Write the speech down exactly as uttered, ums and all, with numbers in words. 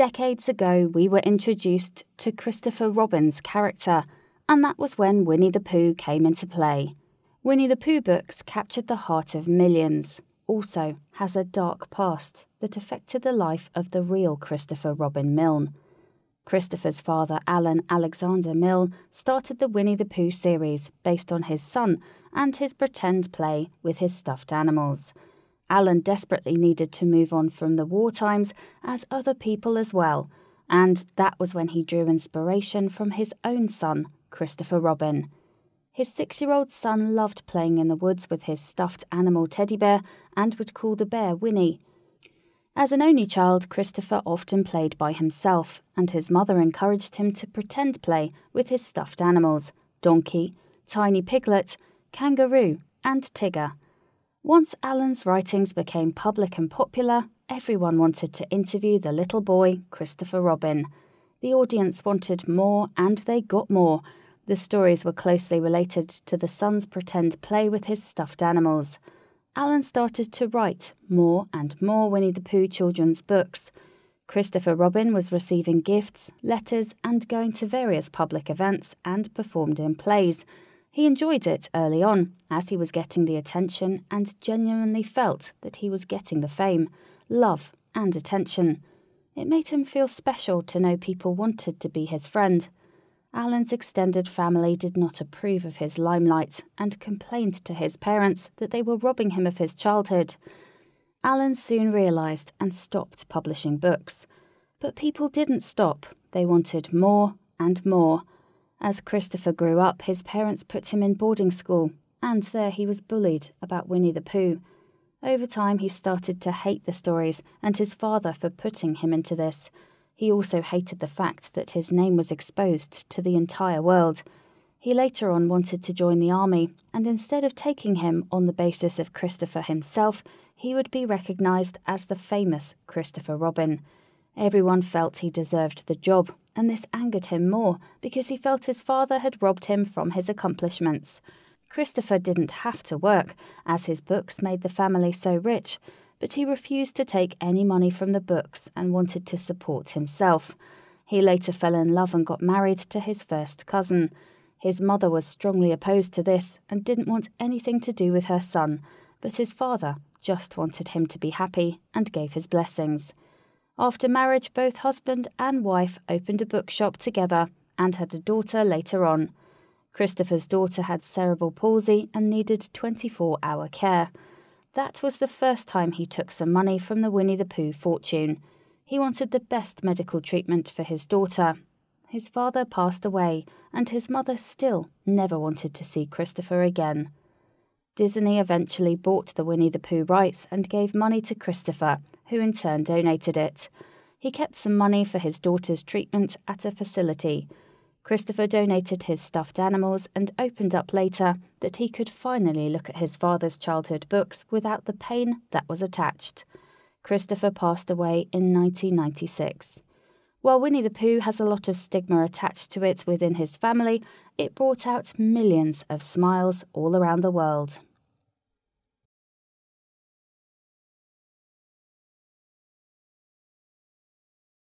Decades ago, we were introduced to Christopher Robin's character, and that was when Winnie the Pooh came into play. Winnie the Pooh books captured the heart of millions, also has a dark past that affected the life of the real Christopher Robin Milne. Christopher's father, Alan Alexander Milne, started the Winnie the Pooh series based on his son and his pretend play with his stuffed animals. Alan desperately needed to move on from the war times, as other people as well, and that was when he drew inspiration from his own son, Christopher Robin. His six-year-old son loved playing in the woods with his stuffed animal teddy bear and would call the bear Winnie. As an only child, Christopher often played by himself, and his mother encouraged him to pretend play with his stuffed animals, Donkey, Tiny Piglet, Kangaroo, and Tigger. Once Alan's writings became public and popular, everyone wanted to interview the little boy, Christopher Robin. The audience wanted more, and they got more. The stories were closely related to the son's pretend play with his stuffed animals. Alan started to write more and more Winnie the Pooh children's books. Christopher Robin was receiving gifts, letters, and going to various public events and performed in plays. He enjoyed it early on, as he was getting the attention and genuinely felt that he was getting the fame, love, and attention. It made him feel special to know people wanted to be his friend. Alan's extended family did not approve of his limelight and complained to his parents that they were robbing him of his childhood. Alan soon realised and stopped publishing books. But people didn't stop. They wanted more and more. As Christopher grew up, his parents put him in boarding school, and there he was bullied about Winnie the Pooh. Over time, he started to hate the stories and his father for putting him into this. He also hated the fact that his name was exposed to the entire world. He later on wanted to join the army, and instead of taking him on the basis of Christopher himself, he would be recognised as the famous Christopher Robin. Everyone felt he deserved the job, and this angered him more because he felt his father had robbed him from his accomplishments. Christopher didn't have to work, as his books made the family so rich, but he refused to take any money from the books and wanted to support himself. He later fell in love and got married to his first cousin. His mother was strongly opposed to this and didn't want anything to do with her son, but his father just wanted him to be happy and gave his blessings. After marriage, both husband and wife opened a bookshop together and had a daughter later on. Christopher's daughter had cerebral palsy and needed twenty-four hour care. That was the first time he took some money from the Winnie the Pooh fortune. He wanted the best medical treatment for his daughter. His father passed away, and his mother still never wanted to see Christopher again. Disney eventually bought the Winnie the Pooh rights and gave money to Christopher, who in turn donated it. He kept some money for his daughter's treatment at a facility. Christopher donated his stuffed animals and opened up later that he could finally look at his father's childhood books without the pain that was attached. Christopher passed away in nineteen ninety-six. While Winnie the Pooh has a lot of stigma attached to it within his family, it brought out millions of smiles all around the world.